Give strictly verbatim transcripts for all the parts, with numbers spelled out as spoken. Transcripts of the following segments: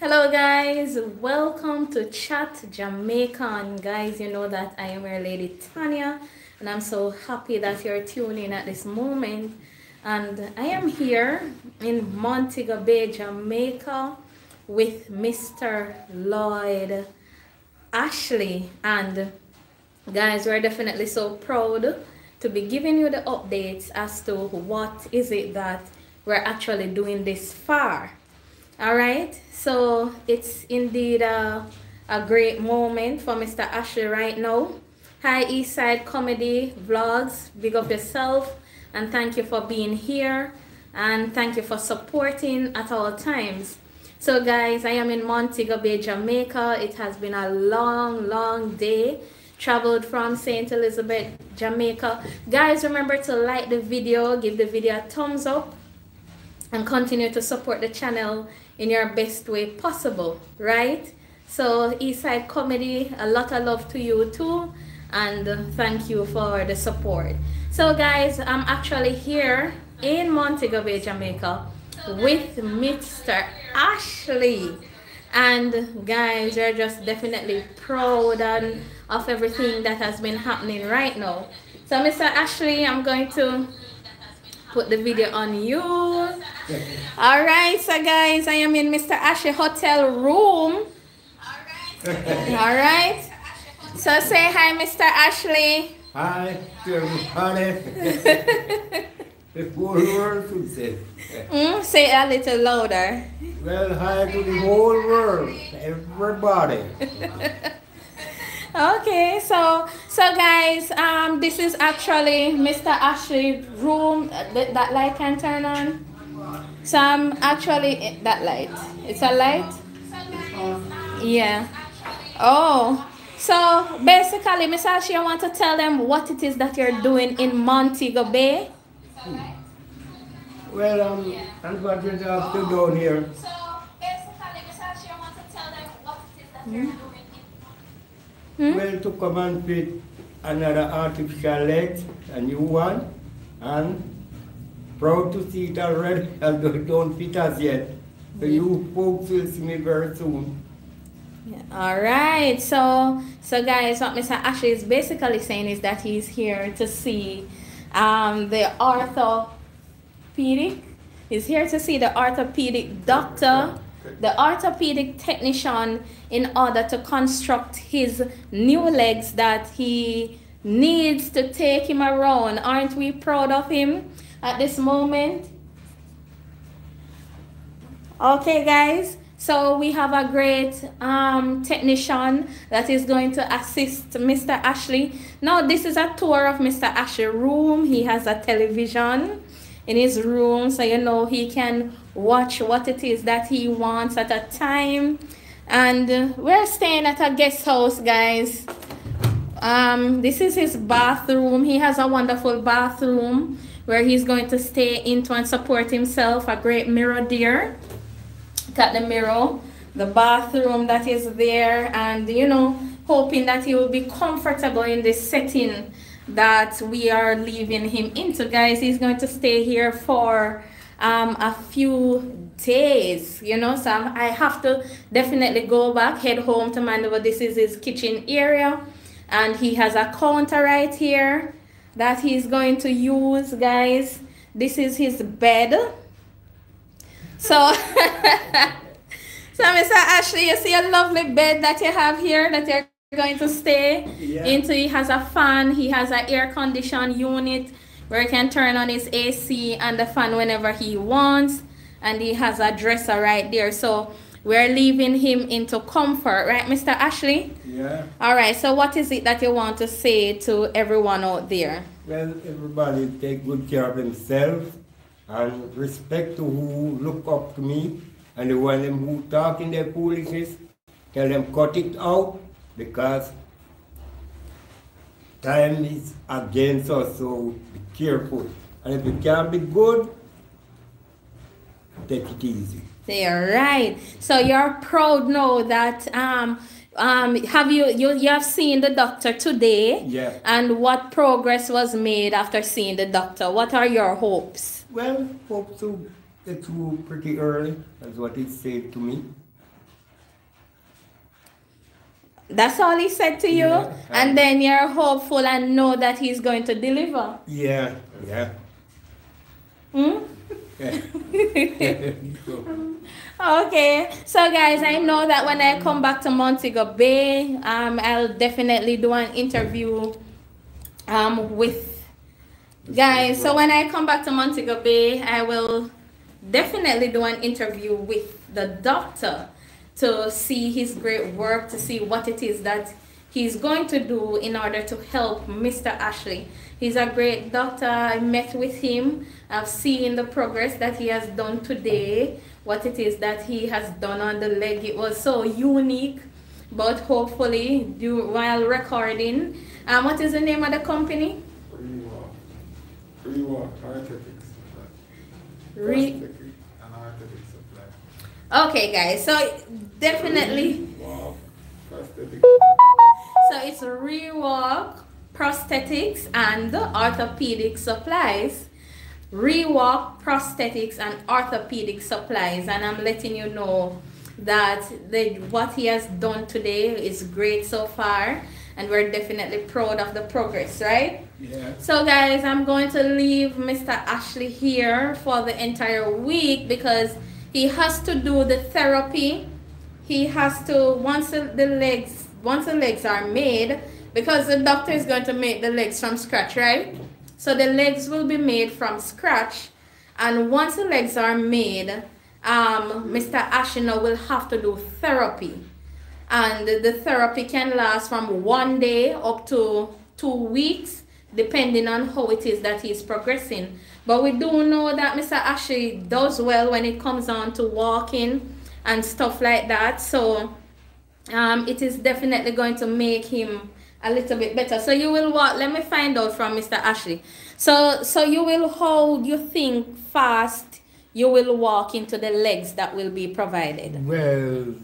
Hello guys, welcome to Chat Jamaican. Guys, you know that I am your lady Tania, and I'm so happy that you're tuning in at this moment. And I am here in Montego Bay, Jamaica with Mister Lloyd Ashley. And guys, we're definitely so proud to be giving you the updates as to what is it that we're actually doing this far. All right, so it's indeed a, a great moment for Mister Ashley right now. Hi, Eastside Comedy Vlogs, big up yourself, and thank you for being here, and thank you for supporting at all times. So guys, I am in Montego Bay, Jamaica. It has been a long, long day. Traveled from Saint Elizabeth, Jamaica. Guys, remember to like the video, give the video a thumbs up, and continue to support the channel in your best way possible, right? So Eastside Comedy, a lot of love to you too, and thank you for the support. So guys, I'm actually here in Montego Bay, Jamaica with Mister Ashley, and guys, we're just definitely proud and of everything that has been happening right now. So Mister Ashley, I'm going to put the video on you. All right, so guys, I am in Mister Ashley hotel room. All right, so say hi, Mister Ashley. Hi, everybody. The whole world could say. Mm, say a little louder. Well, hi to the whole world, everybody. Okay, so so guys, um this is actually Mister Ashley's room. That, that light can turn on, so I'm actually that light, it's a light, yeah. Oh, so basically Miss Ashley, I want to tell them what it is that you're doing in Montego Bay. Well, um I'm what we have to do here. So basically Miss Ashley, I want to tell them what it is that you're doing. Hmm? Well, to come and fit another artificial leg, a new one, and proud to see it already, although it don't fit us yet. So yeah, you folks will see me very soon. Yeah. All right, so so guys, what Mister Ashley is basically saying is that he's here to see um, the orthopedic, he's here to see the orthopedic doctor, the orthopedic technician, in order to construct his new legs that he needs to take him around. Aren't we proud of him at this moment? Okay guys, so we have a great um, technician that is going to assist Mister Ashley. Now this is a tour of Mister Ashley's room. He has a television in his room, so you know he can watch what it is that he wants at a time. And we're staying at a guest house, guys. Um this is his bathroom. He has a wonderful bathroom where he's going to stay into and support himself. A great mirror there. Look at the mirror, the bathroom that is there, and you know, hoping that he will be comfortable in this setting that we are leaving him into. Guys, he's going to stay here for um a few days, you know, so I'm, I have to definitely go back, head home to Mandeville. This is his kitchen area, and he has a counter right here that he's going to use. Guys, this is his bed. So so Mister Ashley, you see a lovely bed that you have here that you're going to stay, yeah, into. He has a fan, he has an air conditioned unit where he can turn on his A C and the fan whenever he wants, and he has a dresser right there. So we're leaving him into comfort, right, Mister Ashley? Yeah. All right, so what is it that you want to say to everyone out there? Well, everybody take good care of themselves, and respect to who look up to me, and the one them who talk in their foolishness, tell them cut it out, because time is against us, so be careful. And if you can't be good, take it easy. They're right. So you're proud now that um um have you you you have seen the doctor today? Yeah. And what progress was made after seeing the doctor? What are your hopes? Well, hope to get through pretty early, that's what it said to me. That's all he said to you, yeah. And then you're hopeful and know that he's going to deliver. Yeah, yeah. Hmm? Yeah. Yeah. Okay, so guys, I know that when I come back to Montego Bay, um, I'll definitely do an interview um, with guys. So when I come back to Montego Bay, I will definitely do an interview with the doctor to see his great work, to see what it is that he's going to do in order to help Mister Ashley. He's a great doctor. I met with him. I've seen the progress that he has done today, what it is that he has done on the leg. It was so unique, but hopefully, do, while recording. Um, what is the name of the company? Rewalk. Rewalk, artistic supply. Re and artistic supply. Okay, guys, so definitely. Wow. So it's Rewalk Prosthetics and Orthopedic Supplies. Rewalk Prosthetics and Orthopedic Supplies. And I'm letting you know that the, what he has done today is great so far. And we're definitely proud of the progress, right? Yeah. So guys, I'm going to leave Mister Ashley here for the entire week because he has to do the therapy. He has to, once the legs, once the legs are made, because the doctor is going to make the legs from scratch, right? So the legs will be made from scratch. And once the legs are made, um, Mister Ashino will have to do therapy. And the therapy can last from one day up to two weeks, depending on how it is that he's progressing. But we do know that Mister Ashley does well when it comes on to walking and stuff like that, so um, it is definitely going to make him a little bit better. So you will walk, let me find out from Mister Ashley. So, so you will hold your thing fast, you will walk into the legs that will be provided. Well,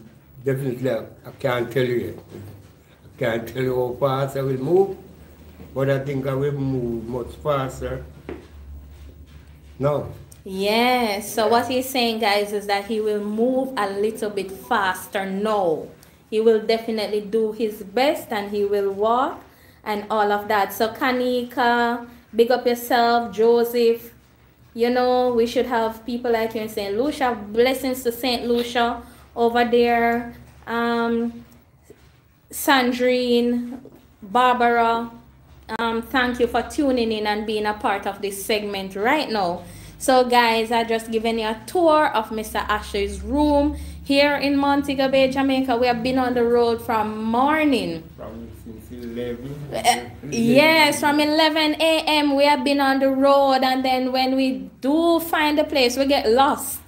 definitely, I can't tell you. I can't tell you how fast I will move, but I think I will move much faster. No. Yeah, so what he's saying, guys, is that he will move a little bit faster now. He will definitely do his best and he will walk and all of that. So Kanika, big up yourself, Joseph. You know, we should have people like you in Saint Lucia. Blessings to Saint Lucia over there. Um, Sandrine, Barbara, um, thank you for tuning in and being a part of this segment right now. So guys, I just given you a tour of Mister Ashley's room here in Montego Bay, Jamaica. We have been on the road from morning. From since eleven. Uh, yes, from eleven A M we have been on the road, and then when we do find a place, we get lost.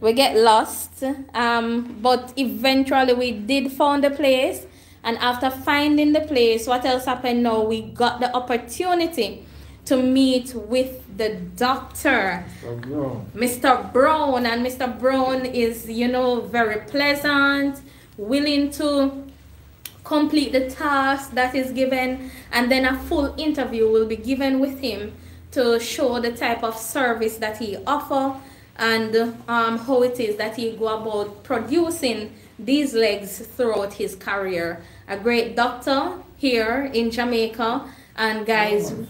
we get lost. Um, but eventually we did find a place, and after finding the place, what else happened now? We got the opportunity to meet with the doctor, Mister Brown. Mister Brown, and Mister Brown is, you know, very pleasant, willing to complete the task that is given, and then a full interview will be given with him to show the type of service that he offers and um, how it is that he go about producing these legs throughout his career. A great doctor here in Jamaica, and guys, oh,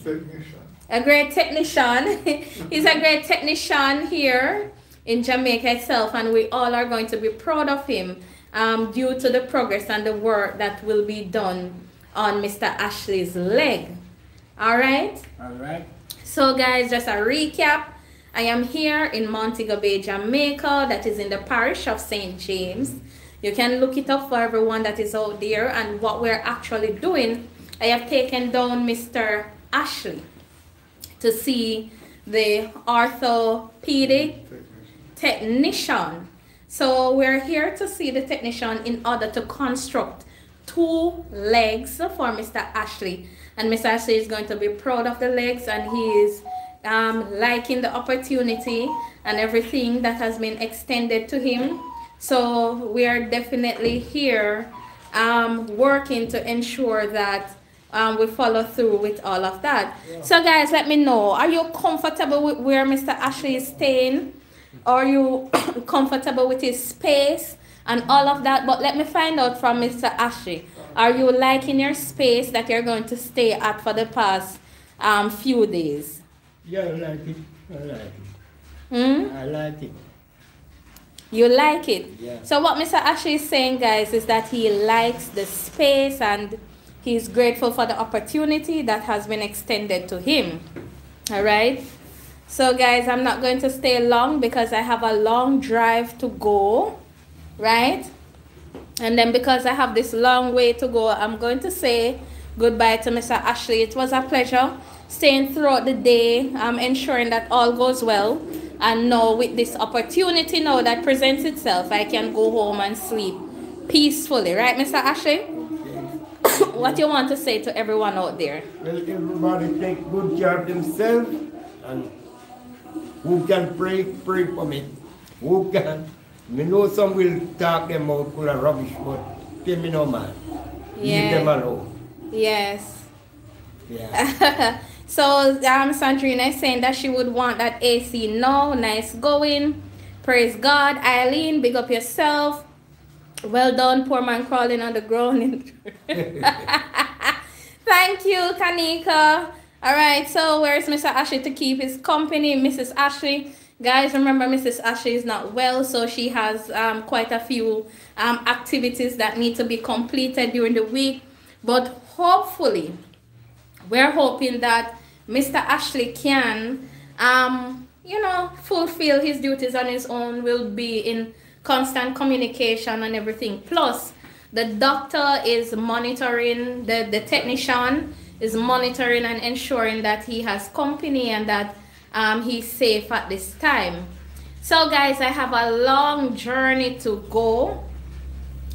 a great technician. He's a great technician here in Jamaica itself, and we all are going to be proud of him um, due to the progress and the work that will be done on Mister Ashley's leg. All right? All right. So, guys, just a recap. I am here in Montego Bay, Jamaica, that is in the parish of Saint James. You can look it up for everyone that is out there, and what we're actually doing. I have taken down Mister Ashley to see the orthopedic technician. So we're here to see the technician in order to construct two legs for Mister Ashley. And Mister Ashley is going to be proud of the legs, and he is um, liking the opportunity and everything that has been extended to him. So we are definitely here um, working to ensure that Um, we follow through with all of that. Yeah. So guys, let me know, are you comfortable with where Mister Ashley is staying? Are you comfortable with his space and all of that? But let me find out from Mister Ashley Are you liking your space that you're going to stay at for the past um, few days? Yeah, I like it. I like it. Hmm? I like it. You like it? Yeah. So what Mister Ashley is saying, guys, is that he likes the space and he's grateful for the opportunity that has been extended to him. All right? So, guys, I'm not going to stay long because I have a long drive to go, right? And then because I have this long way to go, I'm going to say goodbye to Mister Ashley. It was a pleasure staying throughout the day, um, ensuring that all goes well. And now with this opportunity now that presents itself, I can go home and sleep peacefully, right, Mister Ashley? Yes. What do you want to say to everyone out there? Well, everybody take good care of themselves, and who can pray, pray for me. Who can? Me know some will talk them out full of rubbish, but tell me no man. Yes. Leave them alone. Yes. Yeah. So um, Sandrina is saying that she would want that A C now. Nice going. Praise God. Eileen, big up yourself. Well done, poor man crawling on the ground. Thank you, Kanika. All right, so where's Mister Ashley to keep his company? Missus Ashley. Guys, remember Missus Ashley is not well, so she has um, quite a few um, activities that need to be completed during the week. But hopefully, we're hoping that Mister Ashley can, um, you know, fulfill his duties on his own, will be in constant communication and everything. Plus, the doctor is monitoring, the, the technician is monitoring and ensuring that he has company and that um, he's safe at this time. So, guys, I have a long journey to go.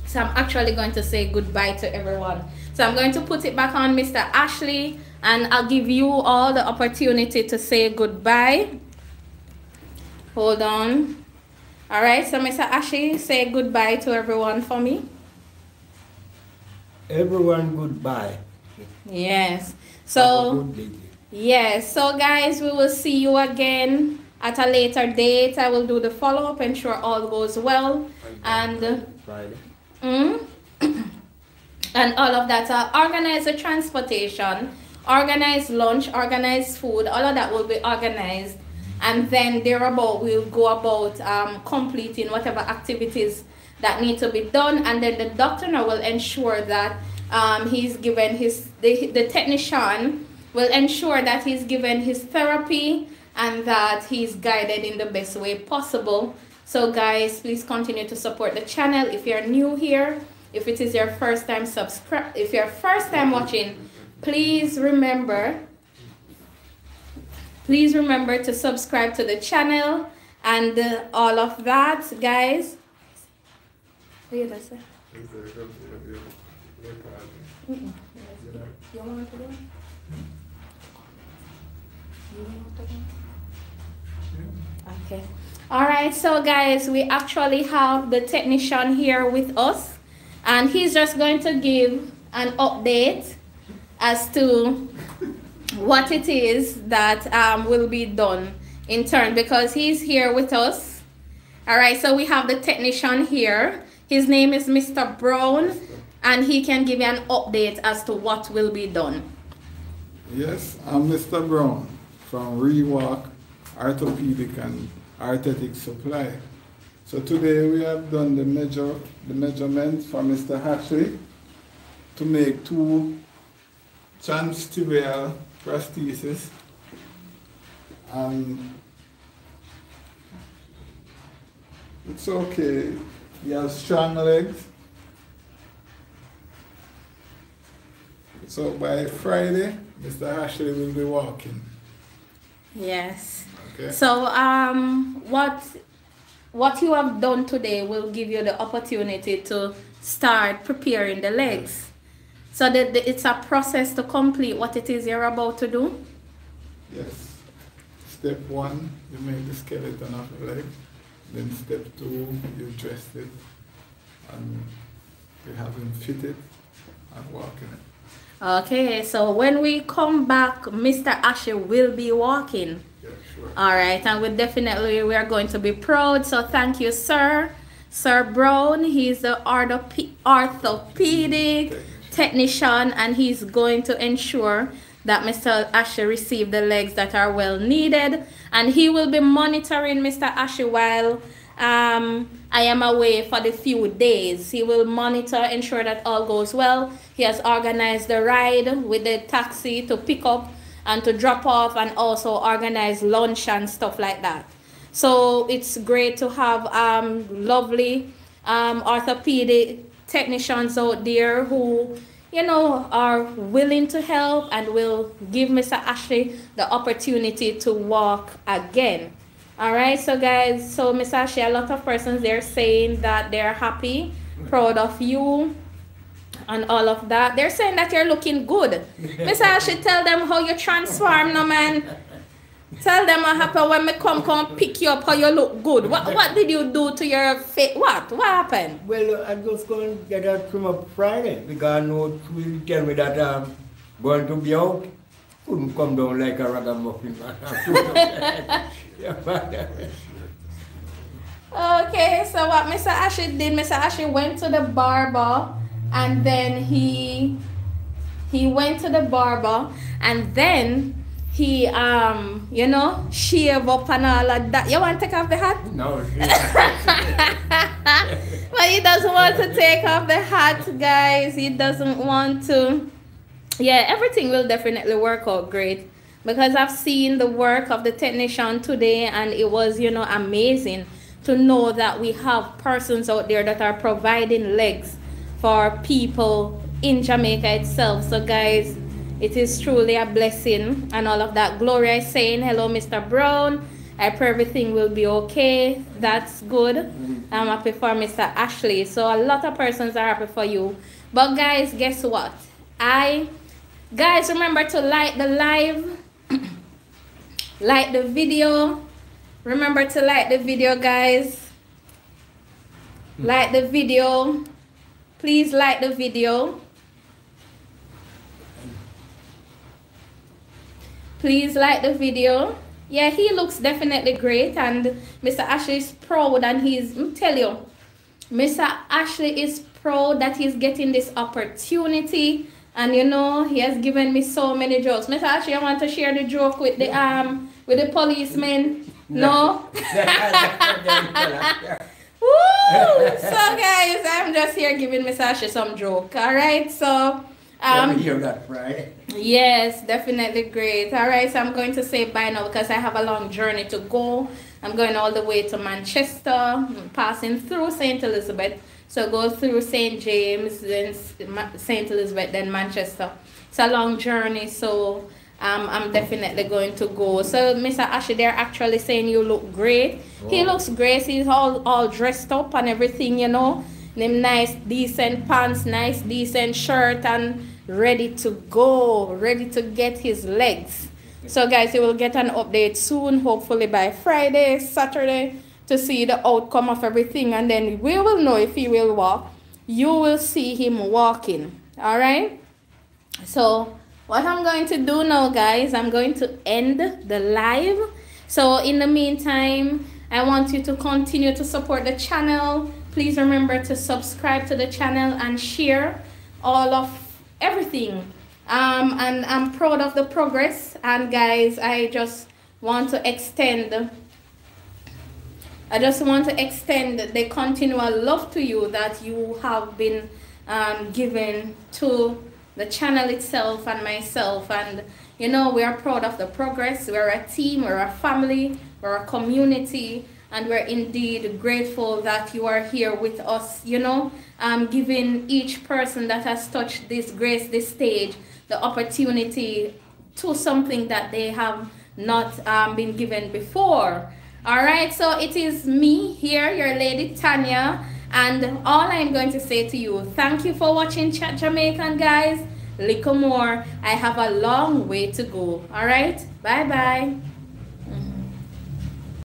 So I'm actually going to say goodbye to everyone. So I'm going to put it back on Mister Ashley, and I'll give you all the opportunity to say goodbye. Hold on. All right, so Mister Ashley, say goodbye to everyone for me. Everyone, goodbye. Yes. So, yes. So, guys, we will see you again at a later date. I will do the follow-up, ensure all goes well. And Friday. Mm? And all of that. Uh, organize the transportation, organize lunch, organize food, all of that will be organized. And then thereabout, we'll go about um, completing whatever activities that need to be done. And then the doctor now will ensure that um, he's given his, the, the technician will ensure that he's given his therapy and that he's guided in the best way possible. So guys, please continue to support the channel. If you're new here, if it is your first time subscribe, if you're first time watching, please remember, please remember to subscribe to the channel and uh, all of that, guys. Okay. All right, so guys, we actually have the technician here with us. And he's just going to give an update as to what it is that um, will be done in turn, because he's here with us. All right, so we have the technician here. His name is Mister Brown, and he can give you an update as to what will be done. Yes, I'm Mister Brown from Rewalk Orthopedic and Arthetic Supply. So today we have done the measure, the measurements for Mister Ashley to make two transtibial prostheses and it's okay. He has strong legs. So by Friday, Mister Ashley will be walking. Yes. Okay. So um, what? What you have done today will give you the opportunity to start preparing the legs. So that it's a process to complete what it is you're about to do? Yes. Step one, you make the skeleton of the leg. Then step two, you dress it. And you have him fitted and walking it. Okay, so when we come back, Mister Ashley will be walking. Sure. All right, and we definitely we are going to be proud. So thank you, sir, Sir Brown. He's the orthopedic technician, and he's going to ensure that Mister Ashley received the legs that are well needed, and he will be monitoring Mister Ashley while um, I am away for the few days. He will monitor, ensure that all goes well. He has organized the ride with the taxi to pick up and to drop off, and also organize lunch and stuff like that. So it's great to have um, lovely um, orthopedic technicians out there who, you know, are willing to help and will give Mister Ashley the opportunity to walk again. All right, so guys, so Mister Ashley, a lot of persons, they're saying that they're happy, proud of you, and all of that. They're saying that you're looking good. Mister Ashley, tell them how you transform, no man. Tell them what happened when me come come pick you up, how you look good. What what did you do to your face? What what happened? Well, I just going to get out from up Friday because no will tell me that I'm going to be out. Couldn't come down like a ragamuffin. Okay, so what Mister Ashley did? Mister Ashley went to the barber, and then he he went to the barber, and then. He, um, you know, shave up and all of that. You want to take off the hat? No. But he doesn't want to take off the hat, guys. He doesn't want to. Yeah, everything will definitely work out great. Because I've seen the work of the technician today, and it was, you know, amazing to know that we have persons out there that are providing legs for people in Jamaica itself. So, guys, it is truly a blessing and all of that. Gloria is saying, hello, Mister Brown. I pray everything will be okay. That's good. I'm happy for Mister Ashley. So a lot of persons are happy for you. But guys, guess what? I, guys, remember to like the live, like the video. Remember to like the video, guys. Like the video. Please like the video. Please like the video. Yeah, he looks definitely great, and Mister Ashley is proud, and he's, I'm tell you, Mister Ashley is proud that he's getting this opportunity, and you know, he has given me so many jokes. Mister Ashley, I want to share the joke with the um with the policeman. No. Woo! So guys, I'm just here giving Mister Ashley some joke. All right, so. Um, hear that, right? Yes, definitely great. All right, so I'm going to say bye now because I have a long journey to go. I'm going all the way to Manchester, passing through Saint Elizabeth. So go through Saint James, then Saint Elizabeth, then Manchester. It's a long journey, so um, I'm definitely going to go. So Mister Ashley, they're actually saying you look great. Oh. He looks great. He's all, all dressed up and everything, you know. Them nice, decent pants, nice, decent shirt, and ready to go, ready to get his legs. So guys, you will get an update soon, hopefully by Friday, Saturday, to see the outcome of everything, and then we will know if he will walk. You will see him walking. All right, so what I'm going to do now, guys, I'm going to end the live. So in the meantime, I want you to continue to support the channel. Please remember to subscribe to the channel and share all of everything. Um, and I'm proud of the progress. And guys, I just want to extend, I just want to extend the continual love to you that you have been um, given to the channel itself and myself. And you know, we are proud of the progress. We're a team, we're a family, we're a community. And we're indeed grateful that you are here with us, you know, um, giving each person that has touched this grace, this stage, the opportunity to something that they have not um, been given before. All right, so it is me here, your lady Tania, and all I'm going to say to you, thank you for watching Chat Jamaican, guys. Little more, I have a long way to go. All right, bye-bye.